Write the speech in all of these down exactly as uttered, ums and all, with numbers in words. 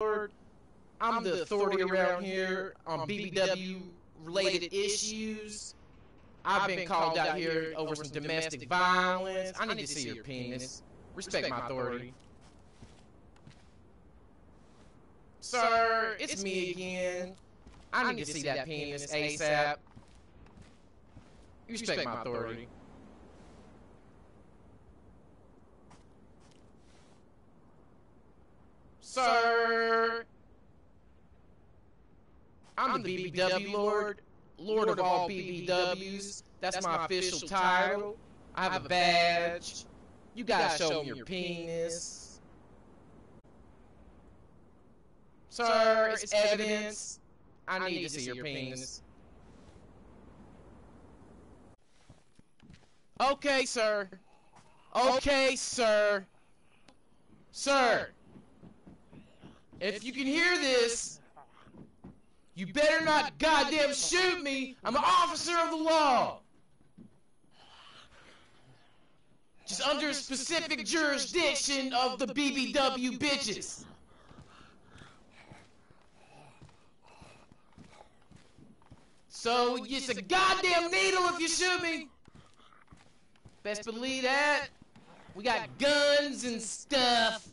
BBWLord. I'm the authority around here on B B W related issues. I've been called out here over some domestic violence. I need to see your penis. Respect my authority. Sir, it's me again. I need to see that penis ASAP. Respect my authority. Sir, I'm the BBWLord, Lord of all B B Ws. That's my official title. I have a badge. You gotta show me your penis. Sir, it's evidence. I need to see your penis. Okay, sir. Okay, sir. Sir. If you can hear this, you better not goddamn shoot me. I'm an officer of the law. Just under a specific jurisdiction of the B B W bitches. So it's a goddamn needle if you shoot me. Best believe that. We got guns and stuff.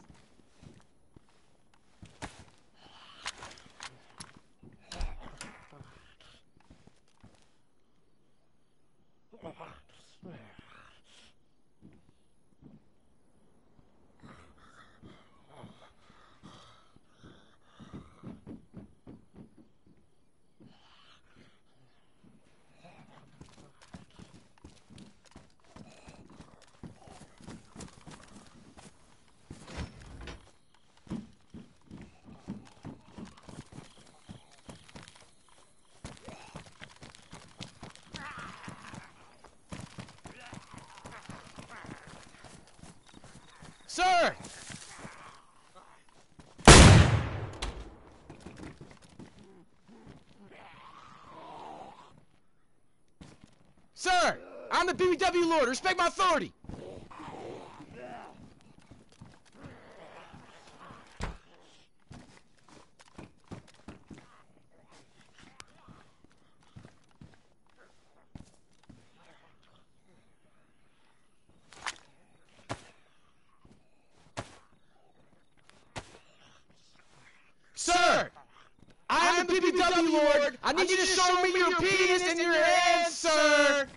Sir! Sir! I'm the B B W Lord. Respect my authority! Sir, I am the B B W Lord. I need you to show me your penis and your hands, sir.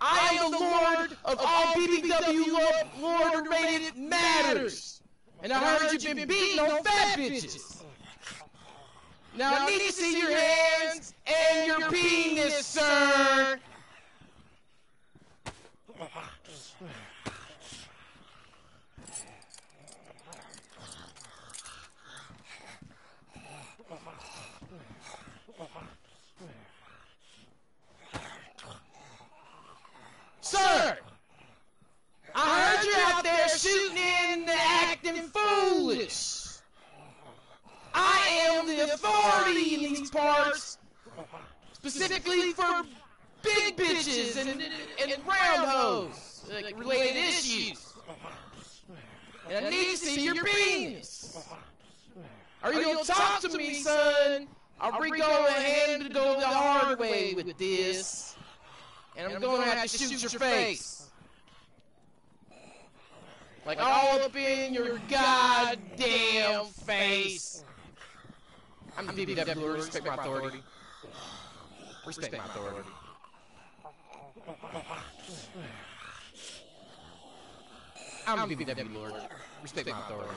I am the Lord of all B B W Lord-related matters. And I heard you've been beating on fat bitches. Now I need to see your hands and your penis, sir. Sir, I heard you're out there shooting and acting foolish. I am the authority in these parts, specifically for big bitches and, and, and round hoes, like related issues. And I need to see your penis. Are you gonna talk to me, son? I'll be going hand to go the hard way with this. And I'm, and I'm going to have to shoot, shoot your face. Like, like all up in your goddamn face. I'm the B B W Lord. Respect my authority. Respect my authority. I'm the B B W Lord. Respect my authority.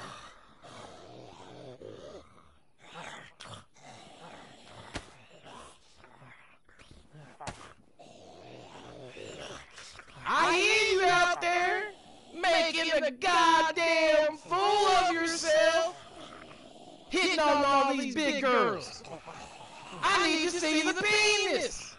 I hear you out there making a goddamn fool of yourself, hitting on all these big girls. I need to see the penis.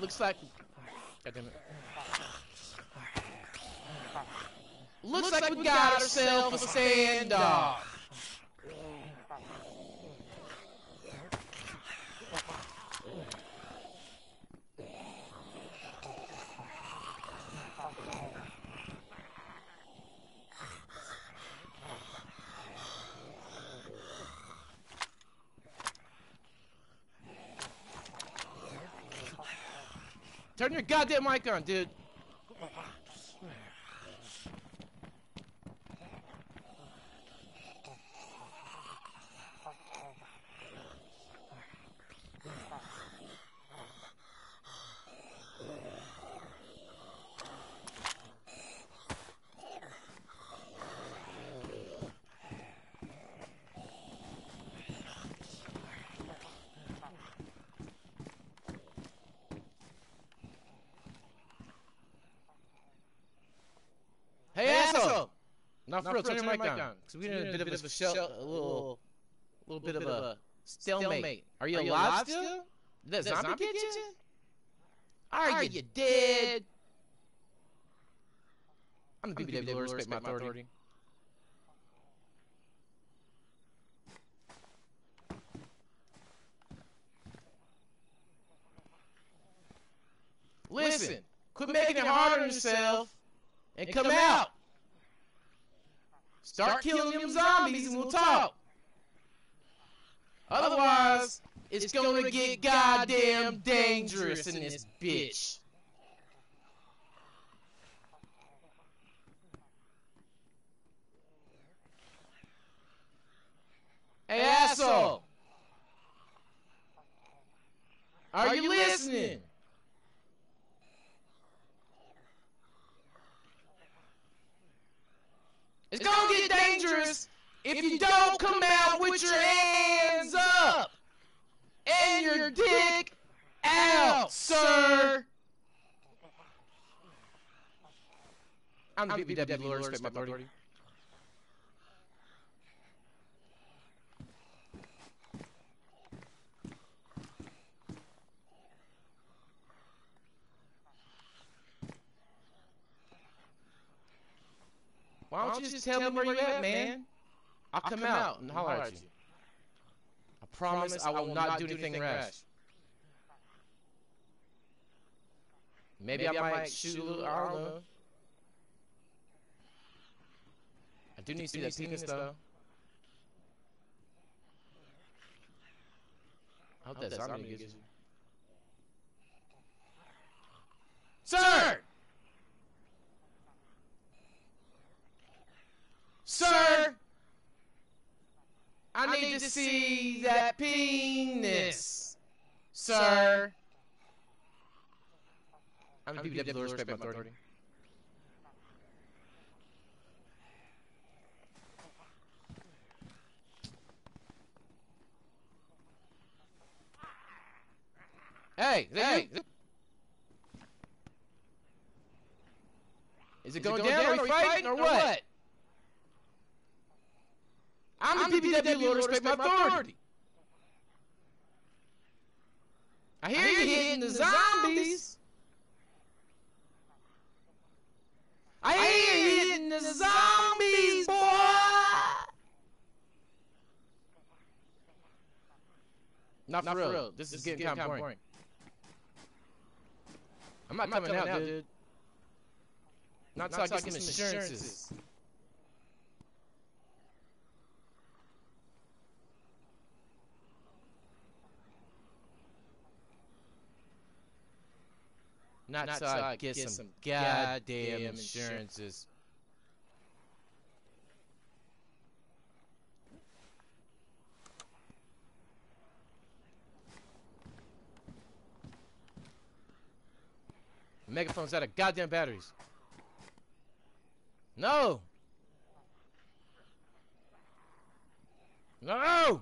Looks like, goddamn it. Looks, Looks like, like we got, got ourselves a standoff. Turn your goddamn mic on, dude. Hey, hey, asshole! asshole. Not for real, turn your mic down. down. Cause we did a, a bit of a shell, a little, little bit of a stalemate. Are you alive still? Did that zombie get you? Are you dead? I'm the B B W Lord, respect my authority. Listen, quit making it hard on yourself. And, and come, come out. out. Start, Start killing, killing them zombies and we'll talk. Otherwise, it's, it's gonna, gonna get goddamn dangerous in this bitch. Hey, asshole. Are, Are you listening? It's, it's gonna get dangerous if you don't come out with your hands up and your dick out, sir. I'm the B B W Lord, respect my authority. Why don't, Why don't you just tell me where you're at, man? I'll come, come out and holler at you. I promise I will not do anything rash. Maybe, Maybe I might shoot a little, I don't know. I do need to see that penis, though. I hope that zombie gets you. Sir! Sir, I need, I need to see that penis, sir. I'm the B B W Lord, respect my authority. Hey, hey. Is it going down? Are we fighting or what? I'm, I'm the B B W Lord, respect my authority. I hear, I hear you hitting the zombies. I hear, I hear you hitting the zombies, boy. Not for, Not for real. real. This, this is, is getting, getting kind of boring. boring. I'm not, I'm not coming, coming out, dude. Not until I get some insurances. insurances. Not, Not so I, I get, get some goddamn, goddamn insurances. The megaphone's out of goddamn batteries. No! No!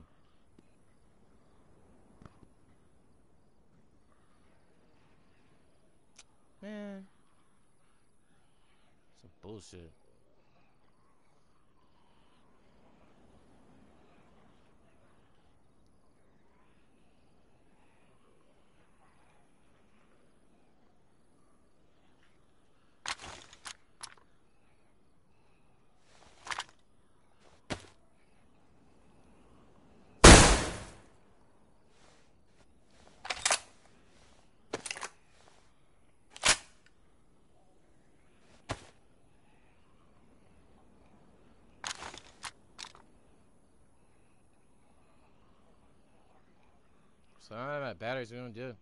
Man, some bullshit. So I don't have my batteries, we don't do.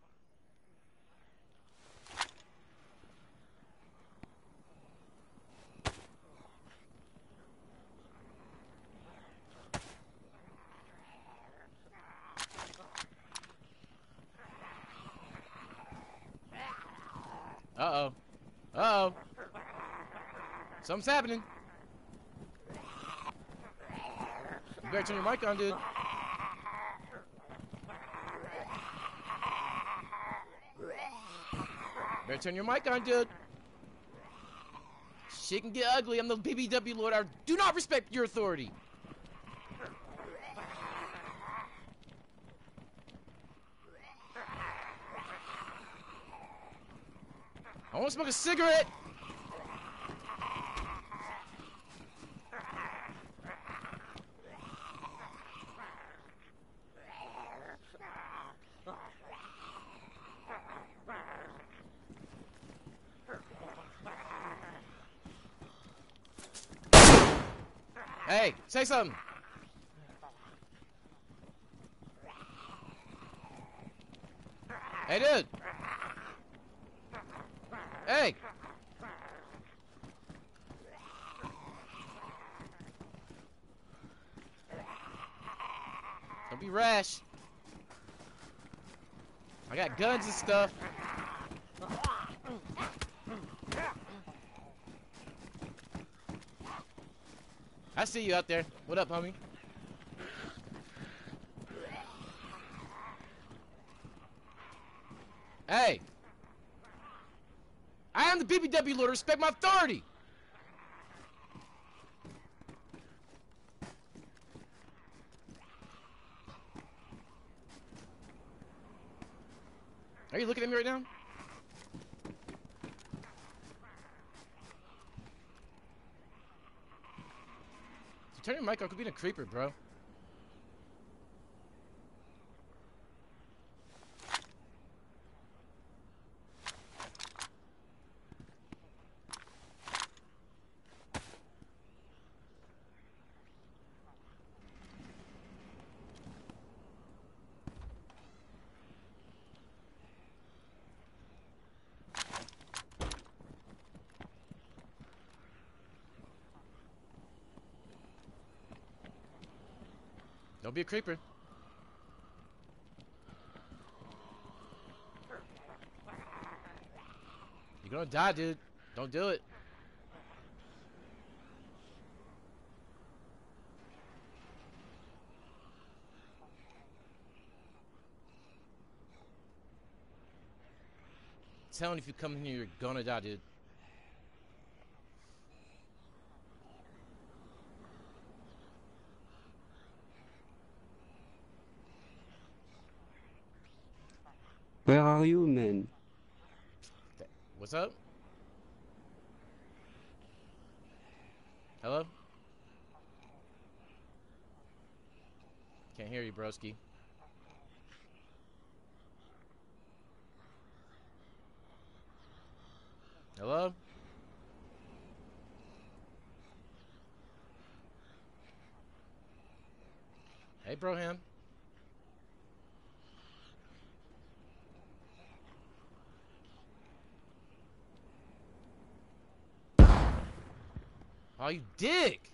Something's happening. You better turn your mic on, dude. Better turn your mic on, dude. Shit can get ugly. I'm the B B W Lord. I do not respect your authority. I want to smoke a cigarette. Hey, say something. Hey, dude. Hey. Don't be rash. I got guns and stuff. I see you out there. What up, homie? Hey! I am the B B W Lord. Respect my authority! Are you looking at me right now? Turn your mic on, could be a creeper, bro. Don't be a creeper. You're gonna die, dude. Don't do it. I'm telling you, if you come in here, you're gonna die, dude. Where are you, man? What's up? Hello? Can't hear you, broski. Hello? Hey, Broham. Oh, you dick!